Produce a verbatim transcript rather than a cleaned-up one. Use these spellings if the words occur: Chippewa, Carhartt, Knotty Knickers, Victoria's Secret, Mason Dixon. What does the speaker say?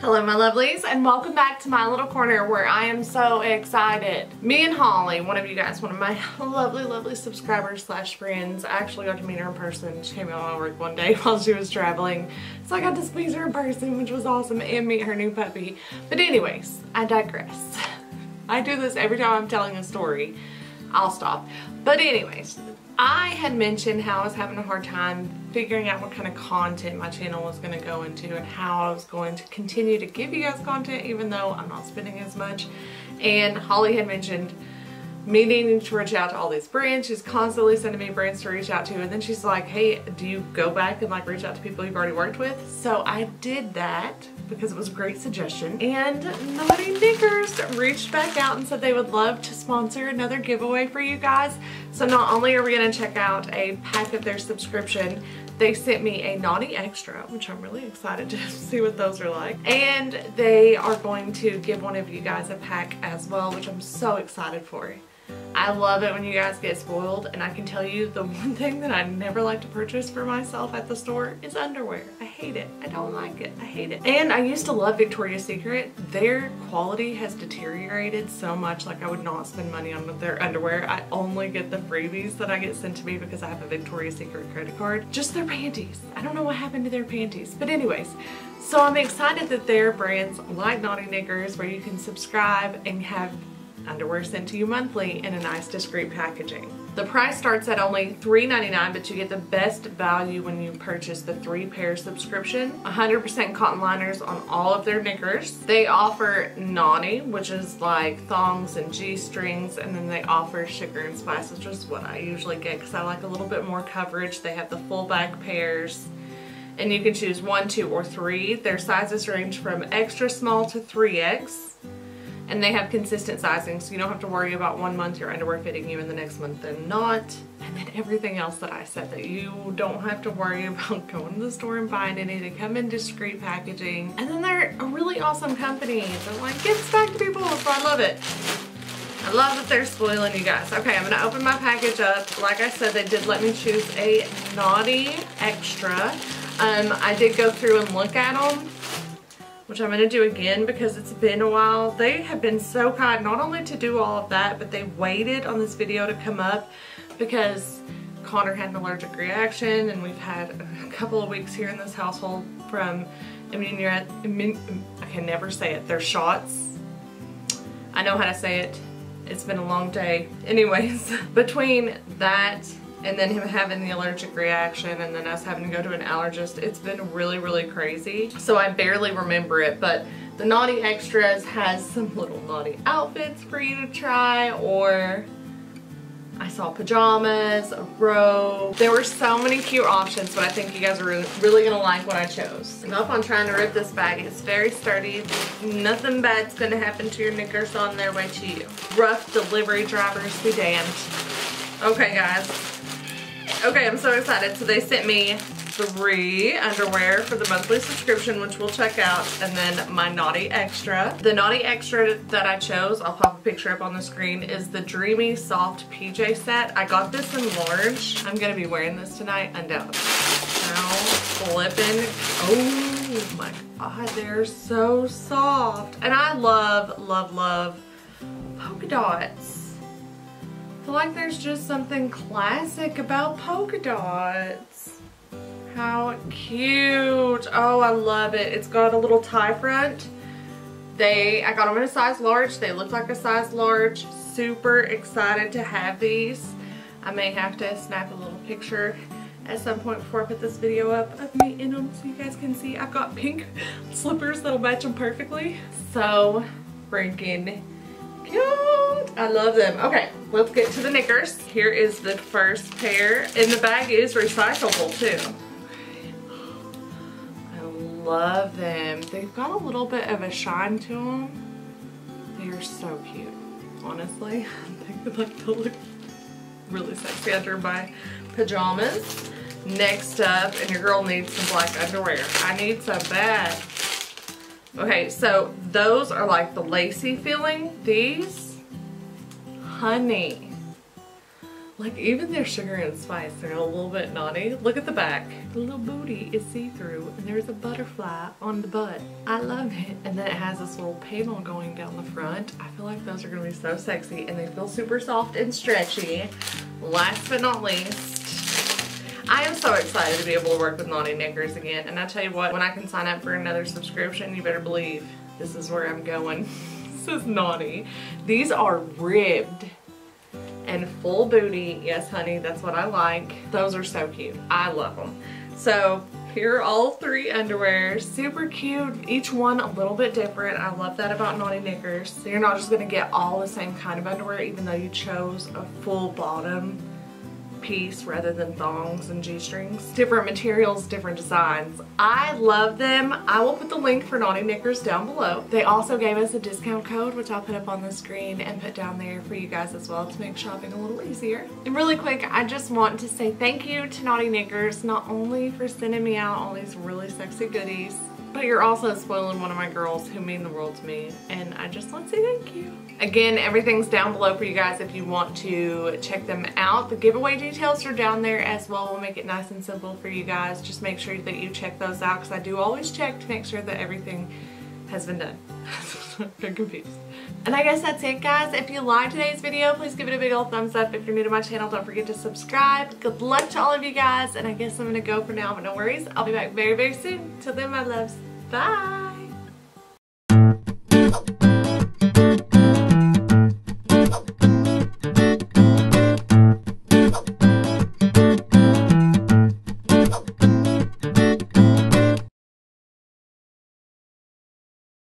Hello my lovelies, and welcome back to my little corner where I am so excited. Me and Holly, one of you guys, one of my lovely, lovely subscribers slash friends. I actually got to meet her in person. She came out of my work one day while she was traveling. So I got to squeeze her in person, which was awesome, and meet her new puppy. But anyways, I digress. I do this every time I'm telling a story. I'll stop. But anyways, I had mentioned how I was having a hard time figuring out what kind of content my channel was going to go into and how I was going to continue to give you guys content even though I'm not spending as much. And Holly had mentioned me needing to reach out to all these brands. She's constantly sending me brands to reach out to, and then she's like, hey, do you go back and like reach out to people you've already worked with? So I did that because it was a great suggestion, and Knotty Knickers reached back out and said they would love to sponsor another giveaway for you guys. So not only are we going to check out a pack of their subscription, they sent me a Naughty Extra, which I'm really excited to see what those are like. And they are going to give one of you guys a pack as well, which I'm so excited for. I love it when you guys get spoiled, and I can tell you the one thing that I never like to purchase for myself at the store is underwear. I hate it. I don't like it. I hate it. And I used to love Victoria's Secret. Their quality has deteriorated so much. Like, I would not spend money on their underwear. I only get the freebies that I get sent to me because I have a Victoria's Secret credit card. Just their panties. I don't know what happened to their panties. But anyways, so I'm excited that their brands like Knotty Knickers, where you can subscribe and have underwear sent to you monthly in a nice discreet packaging. The price starts at only three ninety-nine, but you get the best value when you purchase the three pair subscription. one hundred percent cotton liners on all of their knickers. They offer Naughty, which is like thongs and G-strings, and then they offer Sugar and Spice, which is what I usually get because I like a little bit more coverage. They have the full back pairs, and you can choose one, two, or three. Their sizes range from extra small to three X. And they have consistent sizing, so you don't have to worry about one month your underwear fitting you and the next month then not. And then everything else that I said, that you don't have to worry about going to the store and buying any. They come in discreet packaging. And then they're a really awesome company. They're like gifts back to people, so I love it. I love that they're spoiling you guys. Okay, I'm gonna open my package up. Like I said, they did let me choose a Knotty Extra. Um, I did go through and look at them, which I'm going to do again because it's been a while. They have been so kind not only to do all of that, but they waited on this video to come up because Connor had an allergic reaction, and we've had a couple of weeks here in this household from immune, immune, I can never say it, their shots. I know how to say it. It's been a long day. Anyways, between that and then him having the allergic reaction and then us having to go to an allergist, it's been really, really crazy. So I barely remember it, but the Knotty Extras has some little naughty outfits for you to try, or I saw pajamas, a robe. There were so many cute options, but I think you guys are really, really gonna like what I chose. I'm up on trying to rip this bag. It's very sturdy. Nothing bad's gonna happen to your knickers on their way to you. Rough delivery drivers be damned. Okay guys. Okay, I'm so excited. So they sent me three underwear for the monthly subscription, which we'll check out, and then my Knotty Extra. The Knotty Extra that I chose, I'll pop a picture up on the screen, is the Dreamy Soft P J set. I got this in large. I'm gonna be wearing this tonight, undoubtedly. Now, flipping, oh my god, they're so soft. And I love, love, love polka dots. I feel like there's just something classic about polka dots. How cute. Oh, I love it. It's got a little tie front. They, I got them in a size large. They look like a size large. Super excited to have these. I may have to snap a little picture at some point before I put this video up of me in them so you guys can see. I've got pink slippers that'll match them perfectly. So freaking cute. I love them. Okay, let's get to the knickers. Here is the first pair, and the bag is recyclable too. I love them. They've got a little bit of a shine to them. They're so cute. Honestly, I think they like to look really sexy under my pajamas. Next up, and your girl needs some black underwear. I need some bad. Okay, so those are like the lacy feeling. These, honey. Like, even their sugar and spice, they're a little bit naughty. Look at the back. The little booty is see-through, and there's a butterfly on the butt. I love it. And then it has this little panel going down the front. I feel like those are gonna be so sexy, and they feel super soft and stretchy. Last but not least, I am so excited to be able to work with Knotty Knickers again. And I tell you what, when I can sign up for another subscription, you better believe this is where I'm going. This is naughty. These are ribbed and full booty. Yes, honey, that's what I like. Those are so cute. I love them. So here are all three underwear. Super cute. Each one a little bit different. I love that about Knotty Knickers. So you're not just going to get all the same kind of underwear, even though you chose a full bottom piece rather than thongs and G-strings. Different materials, different designs. I love them. I will put the link for Knotty Knickers down below. They also gave us a discount code, which I'll put up on the screen and put down there for you guys as well to make shopping a little easier. And really quick, I just want to say thank you to Knotty Knickers, not only for sending me out all these really sexy goodies, but you're also spoiling one of my girls who mean the world to me, and I just want to say thank you. Again, everything's down below for you guys if you want to check them out. The giveaway details are down there as well. We'll make it nice and simple for you guys. Just make sure that you check those out, because I do always check to make sure that everything has been done. I'm confused. And I guess that's it, guys. If you liked today's video, please give it a big old thumbs up. If you're new to my channel, don't forget to subscribe. Good luck to all of you guys, and I guess I'm gonna go for now, but no worries. I'll be back very, very soon. Till then, my loves. Bye!